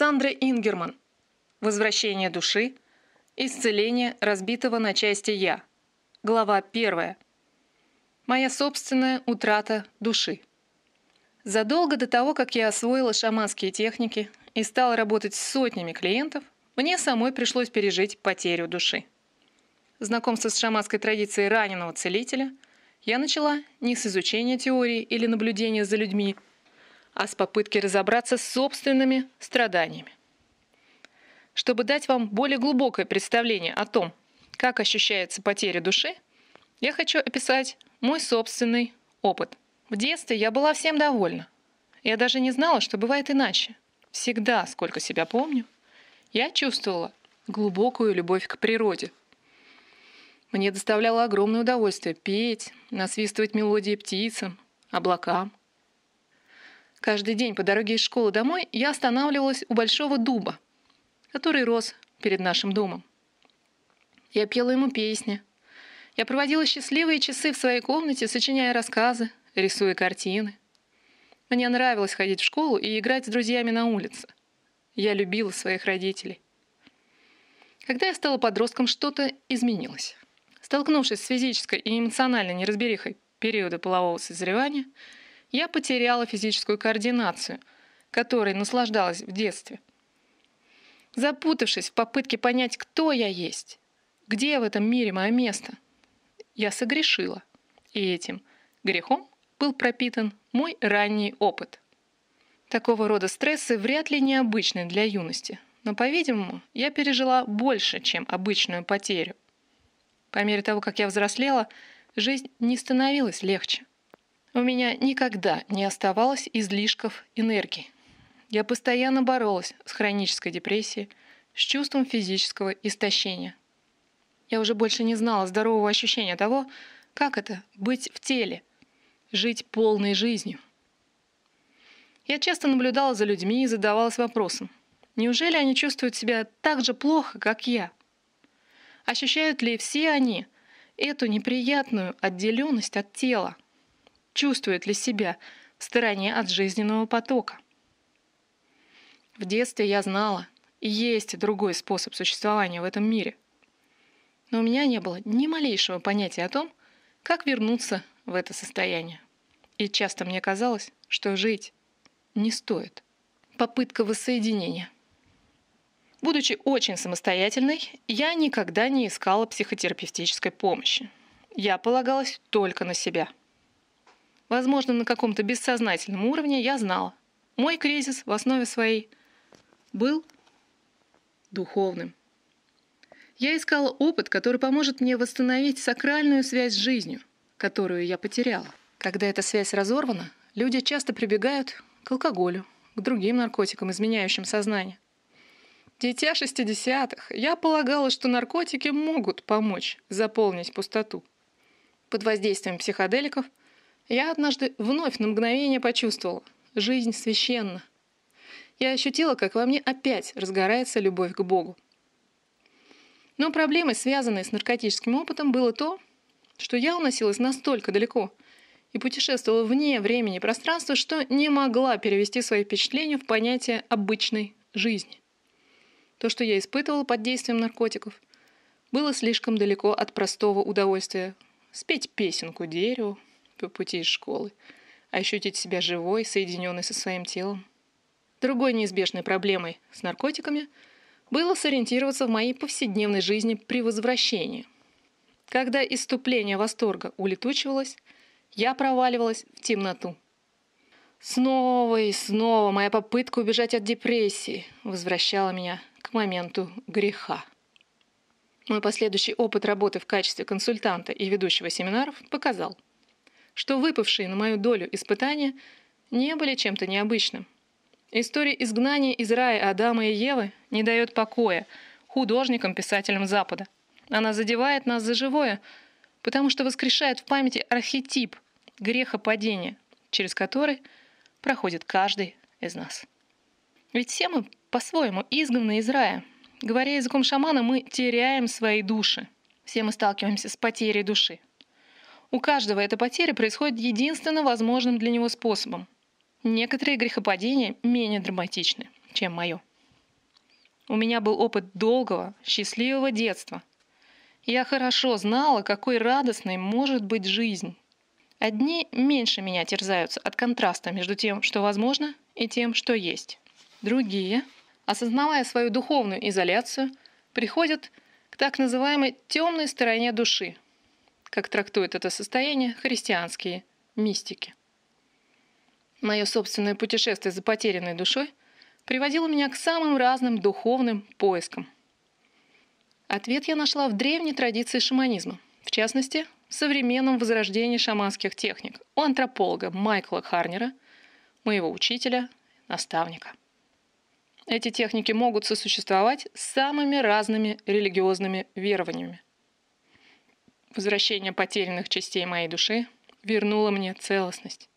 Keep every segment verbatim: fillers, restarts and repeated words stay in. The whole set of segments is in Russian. Сандры Ингерман. «Возвращение души. Исцеление разбитого на части «Я». Глава первая. Моя собственная утрата души. Задолго до того, как я освоила шаманские техники и стала работать с сотнями клиентов, мне самой пришлось пережить потерю души. Знакомство с шаманской традицией раненого целителя я начала не с изучения теории или наблюдения за людьми, а с попытки разобраться с собственными страданиями. Чтобы дать вам более глубокое представление о том, как ощущается потеря души, я хочу описать мой собственный опыт. В детстве я была всем довольна. Я даже не знала, что бывает иначе. Всегда, сколько себя помню, я чувствовала глубокую любовь к природе. Мне доставляло огромное удовольствие петь, насвистывать мелодии птицам, облакам. Каждый день по дороге из школы домой я останавливалась у большого дуба, который рос перед нашим домом. Я пела ему песни. Я проводила счастливые часы в своей комнате, сочиняя рассказы, рисуя картины. Мне нравилось ходить в школу и играть с друзьями на улице. Я любила своих родителей. Когда я стала подростком, что-то изменилось. Столкнувшись с физической и эмоциональной неразберихой периода полового созревания, я потеряла физическую координацию, которой наслаждалась в детстве. Запутавшись в попытке понять, кто я есть, где в этом мире мое место, я согрешила, и этим грехом был пропитан мой ранний опыт. Такого рода стрессы вряд ли необычны для юности, но, по-видимому, я пережила больше, чем обычную потерю. По мере того, как я взрослела, жизнь не становилась легче. У меня никогда не оставалось излишков энергии. Я постоянно боролась с хронической депрессией, с чувством физического истощения. Я уже больше не знала здорового ощущения того, как это — быть в теле, жить полной жизнью. Я часто наблюдала за людьми и задавалась вопросом, неужели они чувствуют себя так же плохо, как я? Ощущают ли все они эту неприятную отделенность от тела? Чувствуют ли себя в стороне от жизненного потока? В детстве я знала, есть другой способ существования в этом мире. Но у меня не было ни малейшего понятия о том, как вернуться в это состояние. И часто мне казалось, что жить не стоит. Попытка воссоединения. Будучи очень самостоятельной, я никогда не искала психотерапевтической помощи. Я полагалась только на себя. Возможно, на каком-то бессознательном уровне я знала. Мой кризис в основе своей был духовным. Я искала опыт, который поможет мне восстановить сакральную связь с жизнью, которую я потеряла. Когда эта связь разорвана, люди часто прибегают к алкоголю, к другим наркотикам, изменяющим сознание. Дитя шестидесятых, я полагала, что наркотики могут помочь заполнить пустоту. Под воздействием психоделиков я однажды вновь на мгновение почувствовала: жизнь священна. Я ощутила, как во мне опять разгорается любовь к Богу. Но проблемой, связанной с наркотическим опытом, было то, что я уносилась настолько далеко и путешествовала вне времени и пространства, что не могла перевести свои впечатления в понятие обычной жизни. То, что я испытывала под действием наркотиков, было слишком далеко от простого удовольствия спеть песенку дереву по пути из школы, ощутить себя живой, соединенной со своим телом. Другой неизбежной проблемой с наркотиками было сориентироваться в моей повседневной жизни при возвращении. Когда исступление восторга улетучивалось, я проваливалась в темноту. Снова и снова моя попытка убежать от депрессии возвращала меня к моменту греха. Мой последующий опыт работы в качестве консультанта и ведущего семинаров показал, что выпавшие на мою долю испытания не были чем-то необычным. История изгнания из рая Адама и Евы не дает покоя художникам, писателям Запада. Она задевает нас за живое, потому что воскрешает в памяти архетип грехопадения, через который проходит каждый из нас. Ведь все мы по-своему изгнаны из рая. Говоря языком шамана, мы теряем свои души. Все мы сталкиваемся с потерей души. У каждого эта потеря происходит единственно возможным для него способом. Некоторые грехопадения менее драматичны, чем мое. У меня был опыт долгого, счастливого детства. Я хорошо знала, какой радостной может быть жизнь. Одни меньше меня терзаются от контраста между тем, что возможно, и тем, что есть. Другие, осознавая свою духовную изоляцию, приходят к так называемой темной стороне души, как трактуют это состояние христианские мистики. Мое собственное путешествие за потерянной душой приводило меня к самым разным духовным поискам. Ответ я нашла в древней традиции шаманизма, в частности, в современном возрождении шаманских техник у антрополога Майкла Харнера, моего учителя, наставника. Эти техники могут сосуществовать с самыми разными религиозными верованиями. Возвращение потерянных частей моей души вернуло мне целостность.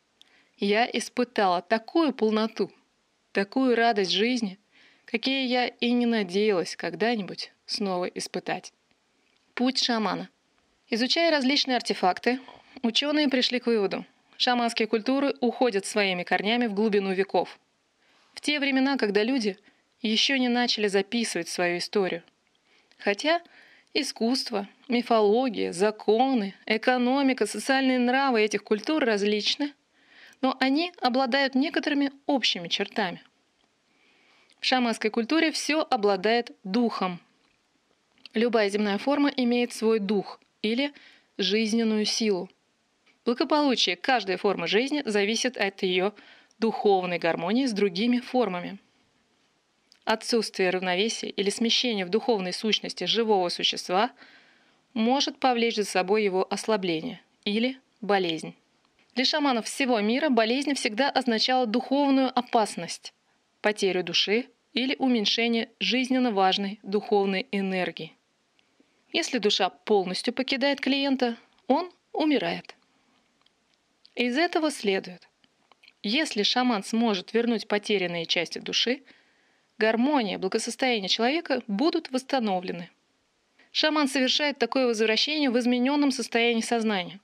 Я испытала такую полноту, такую радость жизни, какие я и не надеялась когда-нибудь снова испытать. Путь шамана. Изучая различные артефакты, ученые пришли к выводу: шаманские культуры уходят своими корнями в глубину веков. В те времена, когда люди еще не начали записывать свою историю. Хотя искусство, мифология, законы, экономика, социальные нравы этих культур различны, но они обладают некоторыми общими чертами. В шаманской культуре все обладает духом. Любая земная форма имеет свой дух или жизненную силу. Благополучие каждой формы жизни зависит от ее духовной гармонии с другими формами. Отсутствие равновесия или смещение в духовной сущности живого существа может повлечь за собой его ослабление или болезнь. Для шаманов всего мира болезнь всегда означала духовную опасность, потерю души или уменьшение жизненно важной духовной энергии. Если душа полностью покидает клиента, он умирает. Из этого следует: если шаман сможет вернуть потерянные части души, гармония, благосостояние человека будут восстановлены. Шаман совершает такое возвращение в измененном состоянии сознания.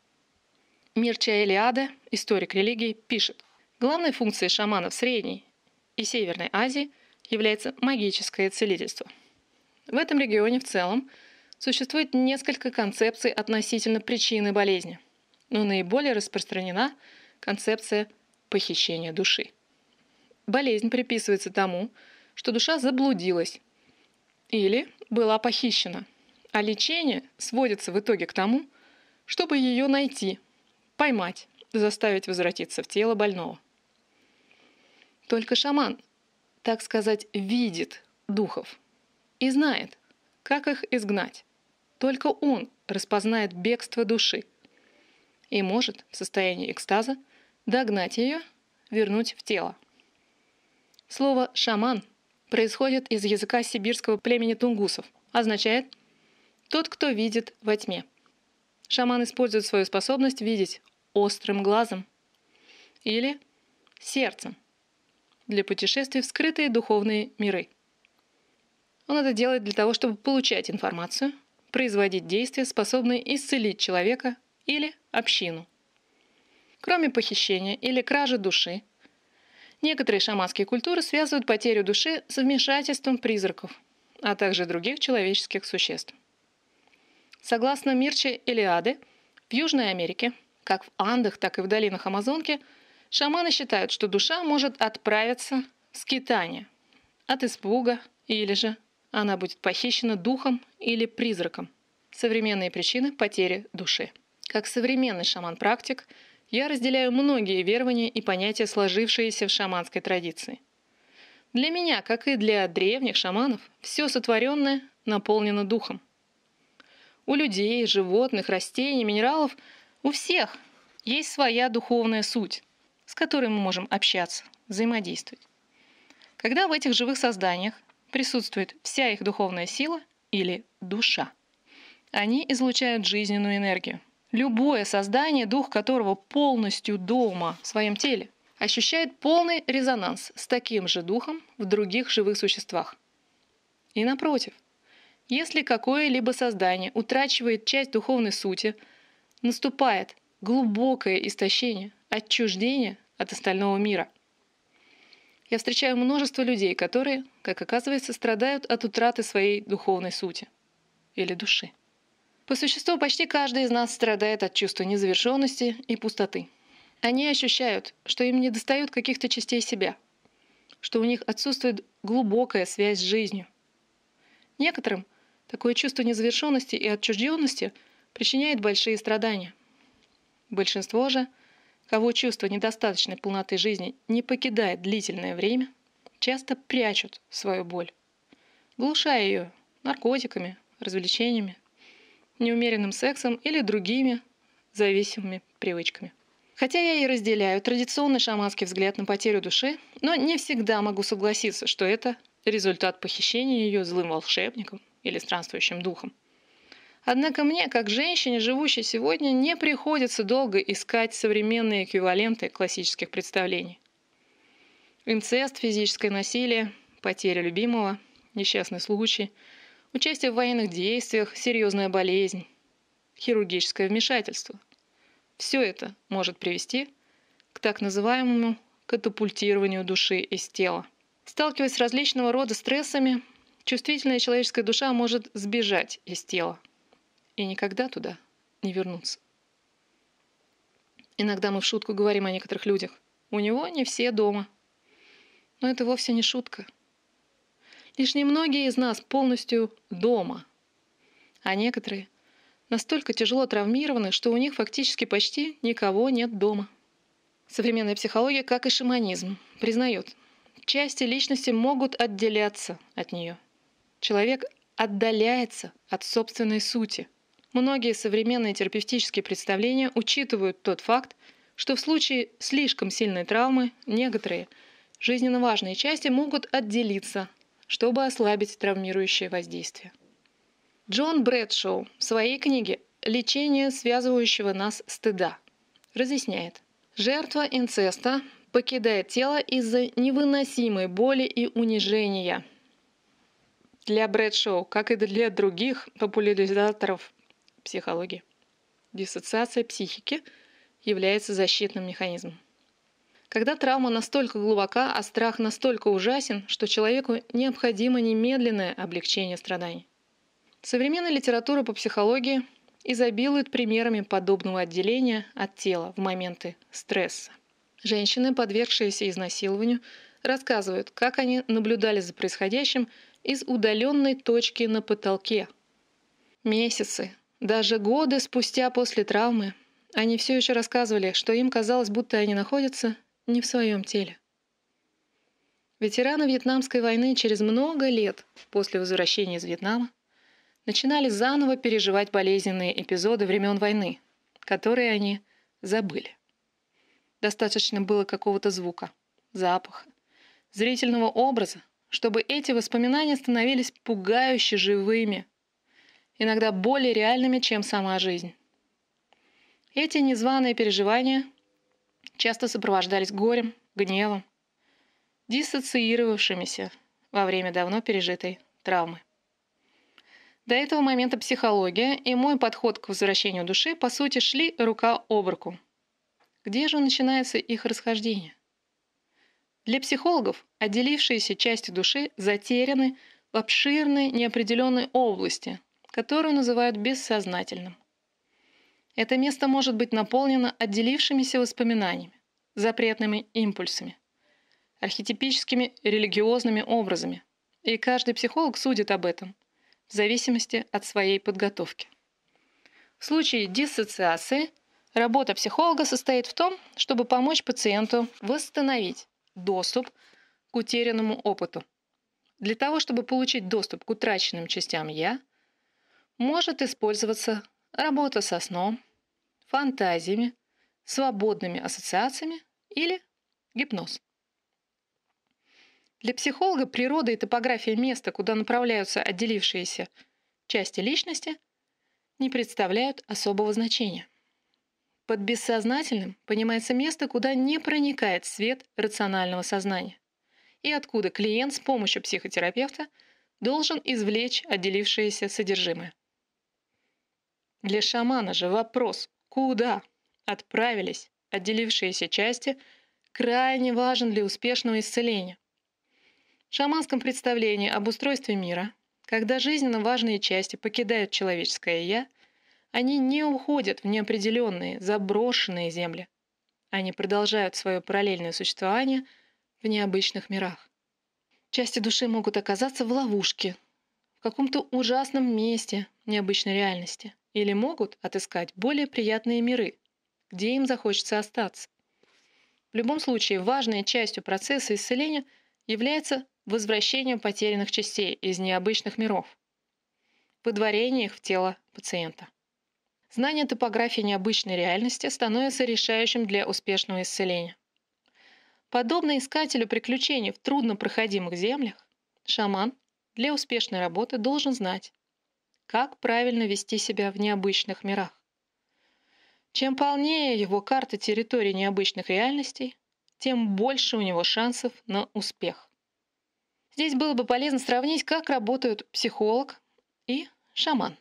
Мирча Элиаде, историк религии, пишет: главной функцией шаманов Средней и Северной Азии является магическое целительство. В этом регионе в целом существует несколько концепций относительно причины болезни, но наиболее распространена концепция похищения души. Болезнь приписывается тому, что душа заблудилась или была похищена, а лечение сводится в итоге к тому, чтобы ее найти, поймать, заставить возвратиться в тело больного. Только шаман, так сказать, видит духов и знает, как их изгнать. Только он распознает бегство души и может в состоянии экстаза догнать ее, вернуть в тело. Слово «шаман» происходит из языка сибирского племени тунгусов, означает «тот, кто видит во тьме». Шаман использует свою способность видеть острым глазом или сердцем для путешествий в скрытые духовные миры. Он это делает для того, чтобы получать информацию, производить действия, способные исцелить человека или общину. Кроме похищения или кражи души, некоторые шаманские культуры связывают потерю души с вмешательством призраков, а также других человеческих существ. Согласно Мирче Элиаде, в Южной Америке, как в Андах, так и в долинах Амазонки, шаманы считают, что душа может отправиться в скитание от испуга, или же она будет похищена духом или призраком. Современные причины потери души. Как современный шаман-практик, я разделяю многие верования и понятия, сложившиеся в шаманской традиции. Для меня, как и для древних шаманов, все сотворенное наполнено духом. У людей, животных, растений, минералов, у всех есть своя духовная суть, с которой мы можем общаться, взаимодействовать. Когда в этих живых созданиях присутствует вся их духовная сила или душа, они излучают жизненную энергию. Любое создание, дух которого полностью дома в своем теле, ощущает полный резонанс с таким же духом в других живых существах. И напротив, если какое-либо создание утрачивает часть духовной сути, наступает глубокое истощение, отчуждение от остального мира. я встречаю множество людей, которые, как оказывается, страдают от утраты своей духовной сути или души. По существу, почти каждый из нас страдает от чувства незавершенности и пустоты. Они ощущают, что им недостает каких-то частей себя, что у них отсутствует глубокая связь с жизнью. Некоторым такое чувство незавершенности и отчужденности причиняет большие страдания. Большинство же, кого чувство недостаточной полноты жизни не покидает длительное время, часто прячут свою боль, глушая ее наркотиками, развлечениями, неумеренным сексом или другими зависимыми привычками. Хотя я и разделяю традиционный шаманский взгляд на потерю души, но не всегда могу согласиться, что это результат похищения ее злым волшебником или странствующим духом. Однако мне, как женщине, живущей сегодня, не приходится долго искать современные эквиваленты классических представлений. Инцест, физическое насилие, потеря любимого, несчастный случай, участие в военных действиях, серьезная болезнь, хирургическое вмешательство. Все это может привести к так называемому катапультированию души из тела. Сталкиваясь с различного рода стрессами, чувствительная человеческая душа может сбежать из тела и никогда туда не вернуться. Иногда мы в шутку говорим о некоторых людях: у него не все дома. Но это вовсе не шутка. Лишь немногие из нас полностью дома, а некоторые настолько тяжело травмированы, что у них фактически почти никого нет дома. Современная психология, как и шаманизм, признает, части личности могут отделяться от нее. Человек отдаляется от собственной сути. Многие современные терапевтические представления учитывают тот факт, что в случае слишком сильной травмы некоторые жизненно важные части могут отделиться, чтобы ослабить травмирующее воздействие. Джон Брэдшоу в своей книге «Лечение связывающего нас стыда» разъясняет: жертва инцеста покидает тело из-за невыносимой боли и унижения. Для Брэдшоу, как и для других популяризаторов психологии, диссоциация психики является защитным механизмом. Когда травма настолько глубока, а страх настолько ужасен, что человеку необходимо немедленное облегчение страданий. Современная литература по психологии изобилует примерами подобного отделения от тела в моменты стресса. Женщины, подвергшиеся изнасилованию, рассказывают, как они наблюдали за происходящим из удаленной точки на потолке. Месяцы, даже годы спустя после травмы, они все еще рассказывали, что им казалось, будто они находятся не в своем теле. Ветераны Вьетнамской войны через много лет после возвращения из Вьетнама начинали заново переживать болезненные эпизоды времен войны, которые они забыли. Достаточно было какого-то звука, запаха, зрительного образа, чтобы эти воспоминания становились пугающе живыми, иногда более реальными, чем сама жизнь. Эти незваные переживания часто сопровождались горем, гневом, диссоциировавшимися во время давно пережитой травмы. До этого момента психология и мой подход к возвращению души, по сути, шли рука об руку. Где же начинается их расхождение? Для психологов отделившиеся части души затеряны в обширной неопределенной области, которую называют бессознательным. Это место может быть наполнено отделившимися воспоминаниями, запретными импульсами, архетипическими религиозными образами, и каждый психолог судит об этом в зависимости от своей подготовки. В случае диссоциации работа психолога состоит в том, чтобы помочь пациенту восстановить доступ к утерянному опыту. Для того, чтобы получить доступ к утраченным частям «я», может использоваться работа со сном, фантазиями, свободными ассоциациями или гипноз. Для психолога природа и топография места, куда направляются отделившиеся части личности, не представляют особого значения. Под бессознательным понимается место, куда не проникает свет рационального сознания, и откуда клиент с помощью психотерапевта должен извлечь отделившееся содержимое. Для шамана же вопрос, куда отправились отделившиеся части, крайне важен для успешного исцеления. В шаманском представлении об устройстве мира, когда жизненно важные части покидают человеческое «я», они не уходят в неопределенные, заброшенные земли. Они продолжают свое параллельное существование в необычных мирах. Части души могут оказаться в ловушке, в каком-то ужасном месте необычной реальности, или могут отыскать более приятные миры, где им захочется остаться. В любом случае, важной частью процесса исцеления является возвращение потерянных частей из необычных миров, выдворение их в тело пациента. Знание топографии необычной реальности становится решающим для успешного исцеления. Подобно искателю приключений в труднопроходимых землях, шаман для успешной работы должен знать, как правильно вести себя в необычных мирах. Чем полнее его карта территории необычных реальностей, тем больше у него шансов на успех. Здесь было бы полезно сравнить, как работают психолог и шаман.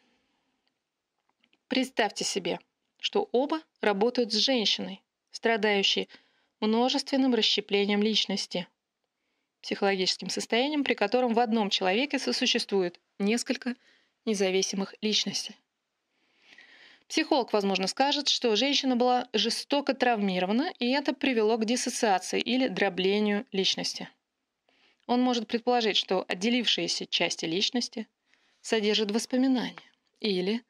Представьте себе, что оба работают с женщиной, страдающей множественным расщеплением личности, психологическим состоянием, при котором в одном человеке сосуществует несколько независимых личностей. Психолог, возможно, скажет, что женщина была жестоко травмирована, и это привело к диссоциации или дроблению личности. Он может предположить, что отделившиеся части личности содержат воспоминания или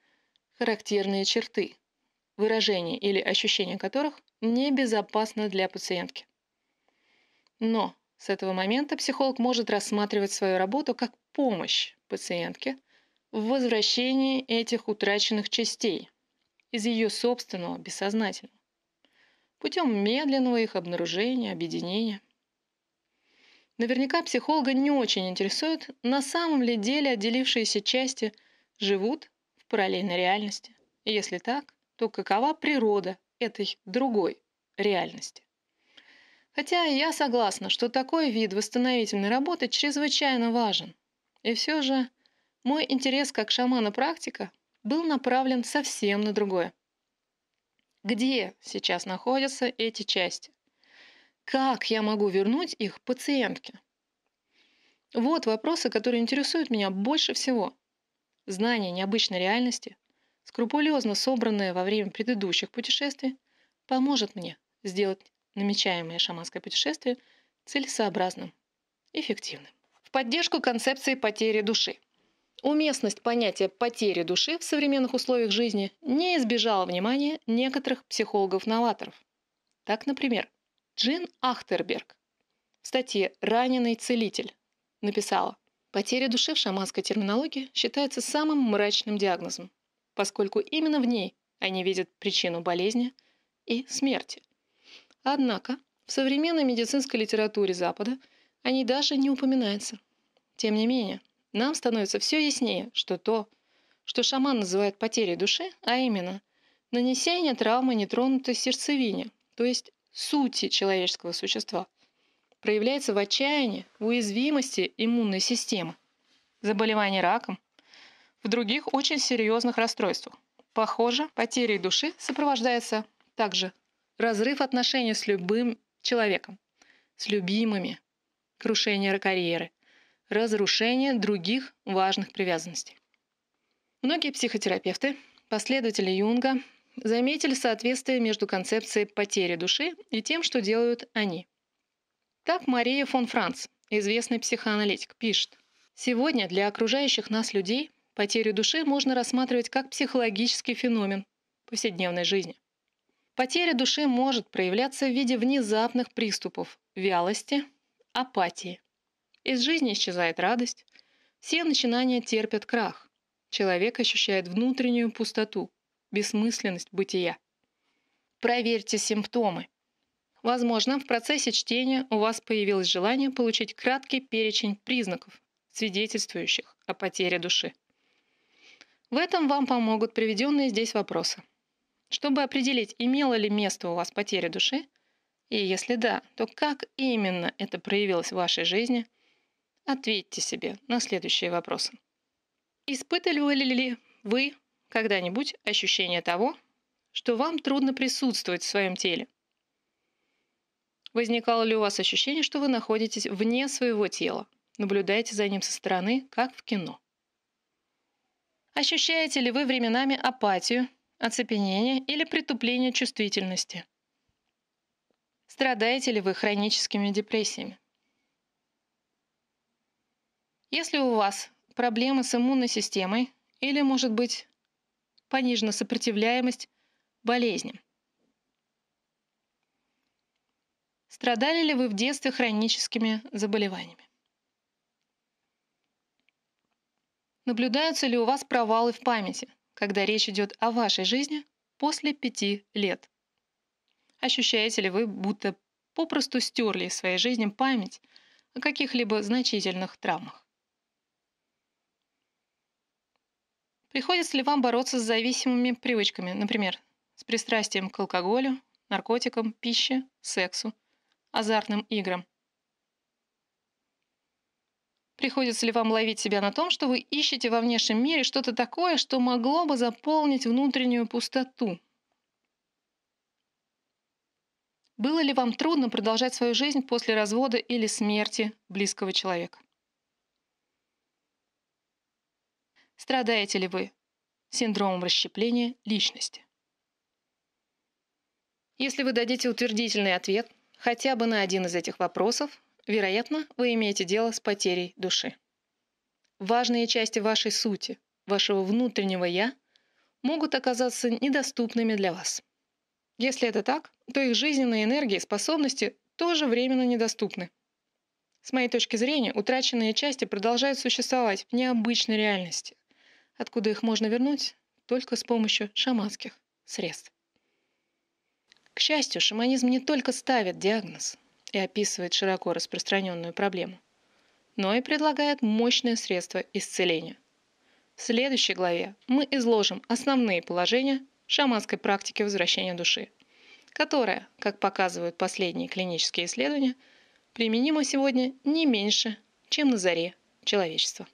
характерные черты, выражение или ощущение которых небезопасно для пациентки. Но с этого момента психолог может рассматривать свою работу как помощь пациентке в возвращении этих утраченных частей из ее собственного бессознательного, путем медленного их обнаружения, объединения. Наверняка психолога не очень интересует, на самом ли деле отделившиеся части живут параллельной реальности. Если так, то какова природа этой другой реальности? Хотя я согласна, что такой вид восстановительной работы чрезвычайно важен. И все же мой интерес как шамана-практика был направлен совсем на другое. Где сейчас находятся эти части? Как я могу вернуть их пациентке? Вот вопросы, которые интересуют меня больше всего. Знания необычной реальности, скрупулезно собранное во время предыдущих путешествий, поможет мне сделать намечаемое шаманское путешествие целесообразным, эффективным. В поддержку концепции потери души. Уместность понятия потери души в современных условиях жизни не избежала внимания некоторых психологов-новаторов. Так, например, Джин Ахтерберг в статье «Раненый целитель» написала: «Потеря души в шаманской терминологии считается самым мрачным диагнозом, поскольку именно в ней они видят причину болезни и смерти. Однако в современной медицинской литературе Запада они даже не упоминаются. Тем не менее, нам становится все яснее, что то, что шаман называет потерей души, а именно нанесение травмы нетронутой сердцевине, то есть сути человеческого существа, проявляется в отчаянии, в уязвимости иммунной системы, заболевании раком, в других очень серьезных расстройствах. Похоже, потерей души сопровождается также разрыв отношений с любым человеком, с любимыми, крушение карьеры, разрушение других важных привязанностей». Многие психотерапевты, последователи Юнга, заметили соответствие между концепцией потери души и тем, что делают они. Так Мария фон Франц, известный психоаналитик, пишет: «Сегодня для окружающих нас людей потерю души можно рассматривать как психологический феномен повседневной жизни. Потеря души может проявляться в виде внезапных приступов вялости, апатии. Из жизни исчезает радость, все начинания терпят крах, человек ощущает внутреннюю пустоту, бессмысленность бытия. Проверьте симптомы. Возможно, в процессе чтения у вас появилось желание получить краткий перечень признаков, свидетельствующих о потере души. В этом вам помогут приведенные здесь вопросы. Чтобы определить, имело ли место у вас потеря души, и если да, то как именно это проявилось в вашей жизни, ответьте себе на следующие вопросы. Испытывали ли вы когда-нибудь ощущение того, что вам трудно присутствовать в своем теле? Возникало ли у вас ощущение, что вы находитесь вне своего тела, Наблюдайте за ним со стороны, как в кино. Ощущаете ли вы временами апатию, оцепенение или притупление чувствительности? Страдаете ли вы хроническими депрессиями? Если у вас проблемы с иммунной системой или, может быть, понижена сопротивляемость болезням. Страдали ли вы в детстве хроническими заболеваниями? Наблюдаются ли у вас провалы в памяти, когда речь идет о вашей жизни после пяти лет? Ощущаете ли вы, будто попросту стерли из своей жизни память о каких-либо значительных травмах? Приходится ли вам бороться с зависимыми привычками, например, с пристрастием к алкоголю, наркотикам, пище, сексу, азартным играм? Приходится ли вам ловить себя на том, что вы ищете во внешнем мире что-то такое, что могло бы заполнить внутреннюю пустоту? Было ли вам трудно продолжать свою жизнь после развода или смерти близкого человека? Страдаете ли вы синдромом расщепления личности? Если вы дадите утвердительный ответ хотя бы на один из этих вопросов, вероятно, вы имеете дело с потерей души. Важные части вашей сути, вашего внутреннего «я» могут оказаться недоступными для вас. Если это так, то их жизненные энергии и способности тоже временно недоступны. С моей точки зрения, утраченные части продолжают существовать в необычной реальности, откуда их можно вернуть только с помощью шаманских средств. К счастью, шаманизм не только ставит диагноз и описывает широко распространенную проблему, но и предлагает мощное средство исцеления. В следующей главе мы изложим основные положения шаманской практики возвращения души, которая, как показывают последние клинические исследования, применима сегодня не меньше, чем на заре человечества.